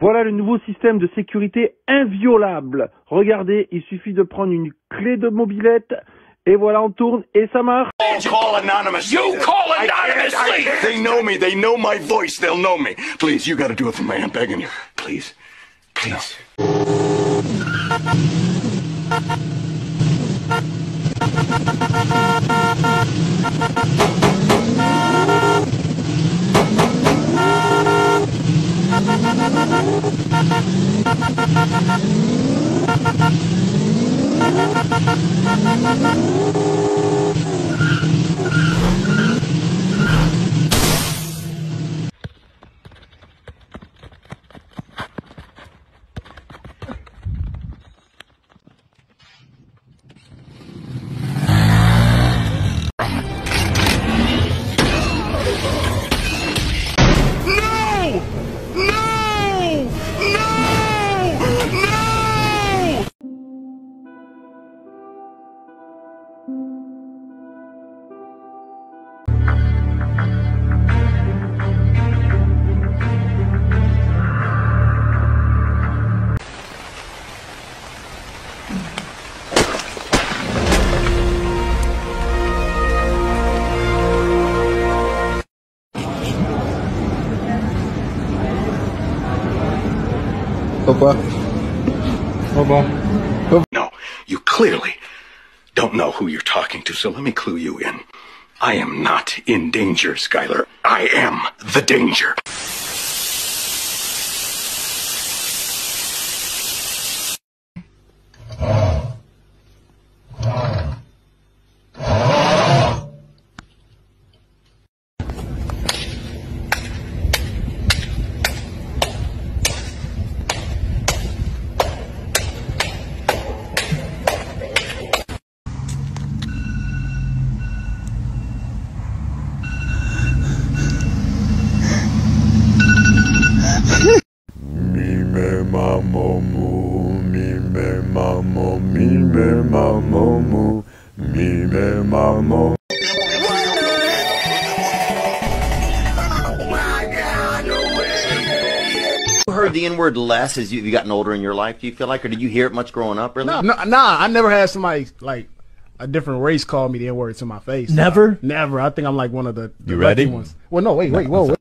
Voilà le nouveau système de sécurité inviolable. Regardez, il suffit de prendre une clé de mobilette, et voilà, on tourne, et ça marche. Call anonymous. You call anonymously. They know me, they know my voice, they'll know me. Please, you gotta do it for me, I'm begging you. Please, please. No. No, you clearly don't know who you're talking to, so let me clue you in. I am not in danger, Skylar. I am the danger. Mama. You heard the N-word less as you've gotten older in your life, do you feel like, or did you hear it much growing up, really? Nah, I never had somebody, like, a different race call me the N-word to my face. Never? Like, never. I think I'm, like, one of the lucky ones. Well, no, wait, whoa. Well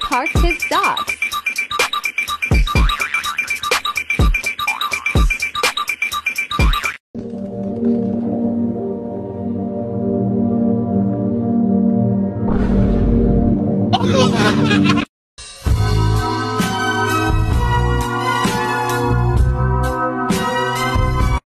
parked his dog.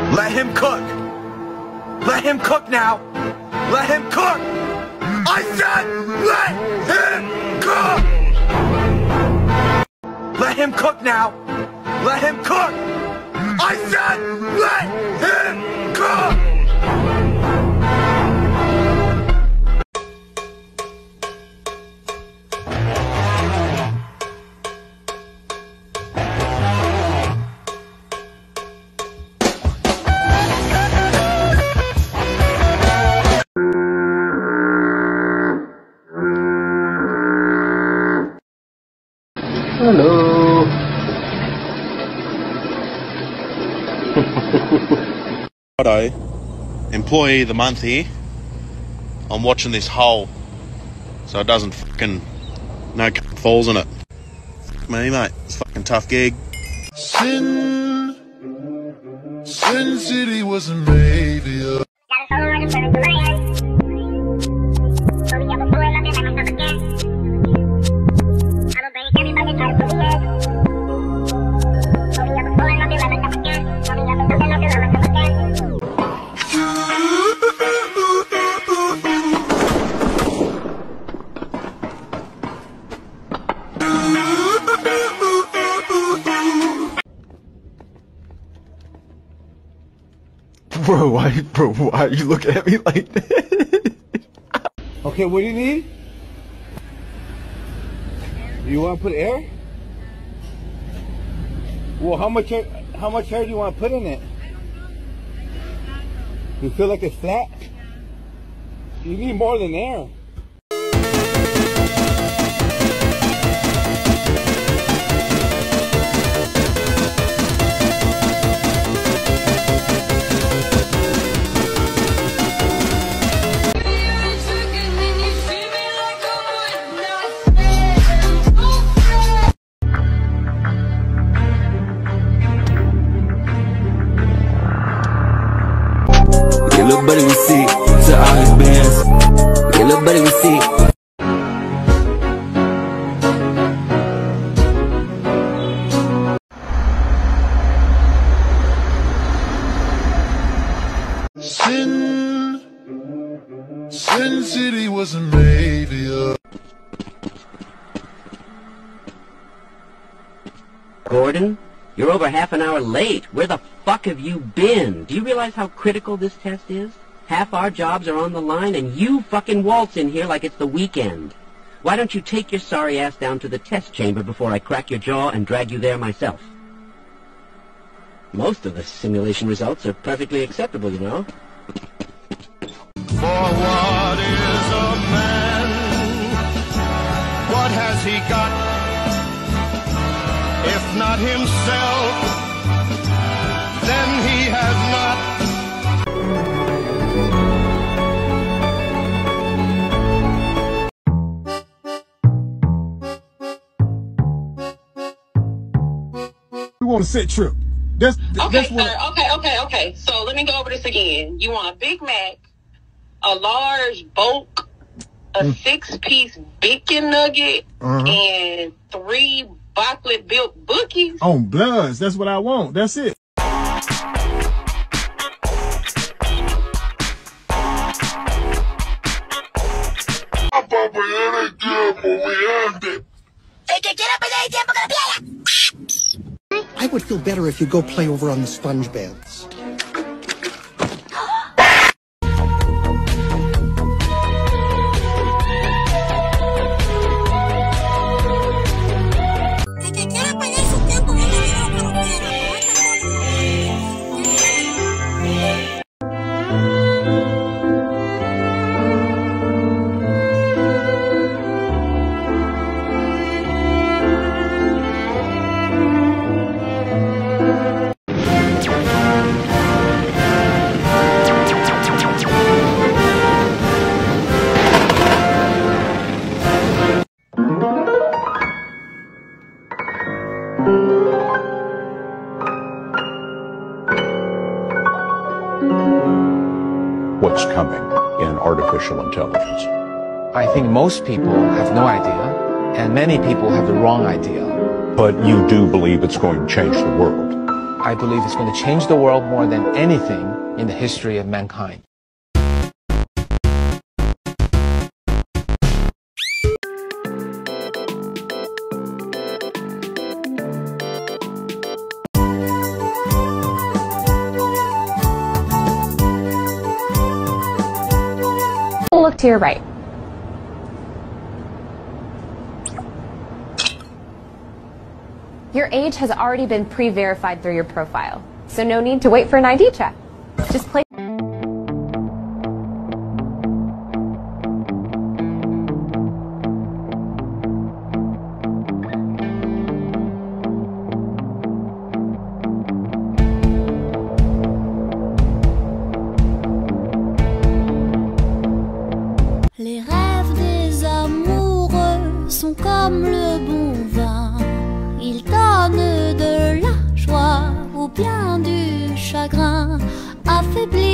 Let him cook. Let him cook now. Let him cook. I said let him cook. Let him cook now. Let him cook. I said let him cook. Hello. Employee of the month here. I'm watching this hole so it doesn't fucking no falls in it. Fuck me, mate. It's a fucking tough gig. Sin City wasn't made for Bro, why are you looking at me like that? Okay, what do you need? You want to put air? Well, how much air do you want to put in it? You feel like it's flat? You need more than air. Little buddy, we see to all his bands. Yeah, little buddy, we see. Sin City wasn't made for you. Gordon? You're over half an hour late. Where the fuck have you been? Do you realize how critical this test is? Half our jobs are on the line and you fucking waltz in here like it's the weekend. Why don't you take your sorry ass down to the test chamber before I crack your jaw and drag you there myself? Most of the simulation results are perfectly acceptable, you know. For what is a man? What has he got? If not himself, then he has not. We want a set trip. That's what... Okay. So let me go over this again. You want a Big Mac, a large bulk, a 6-piece bacon nugget, and 3 chocolate built bookies on Bloods. That's what I want. That's it. I would feel better if you go play over on the sponge beds. What's coming in artificial intelligence? I think most people have no idea, and many people have the wrong idea. But you do believe it's going to change the world? I believe it's going to change the world more than anything in the history of mankind. Look to your right. Your age has already been pre-verified through your profile, so no need to wait for an ID check. Just play. Les rêves des amoureux sont comme le bon vin. Ils donnent de la joie ou bien du chagrin affaibli.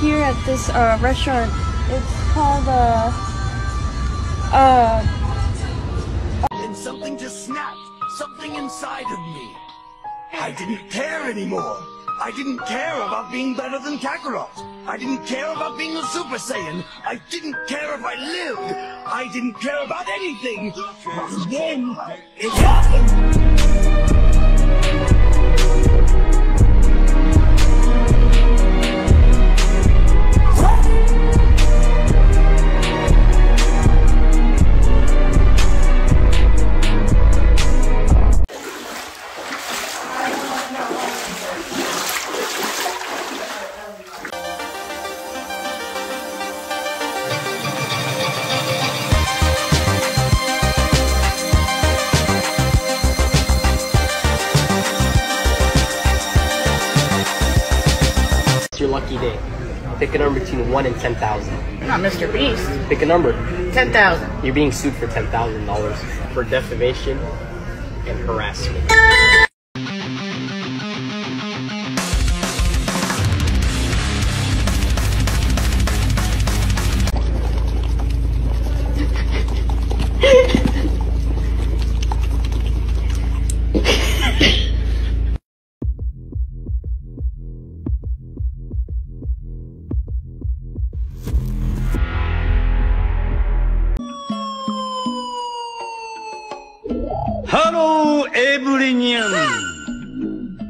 here at this restaurant. It's called and something just snapped. Something inside of me. I didn't care anymore. I didn't care about being better than Kakarot. I didn't care about being a Super Saiyan. I didn't care if I lived. I didn't care about anything. But then it happened. Lucky day. Pick a number between 1 and 10,000. I'm not Mr. Beast. Pick a number. 10,000. You're being sued for $10,000 for defamation and harassment. Hello, everyone.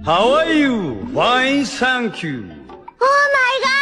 How are you? Fine, thank you. Oh my God!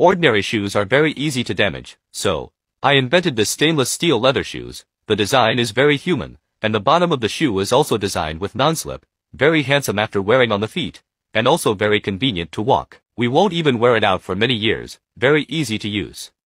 Ordinary shoes are very easy to damage, so I invented the stainless steel leather shoes. The design is very human, and the bottom of the shoe is also designed with non-slip, very handsome after wearing on the feet, and also very convenient to walk. We won't even wear it out for many years, very easy to use.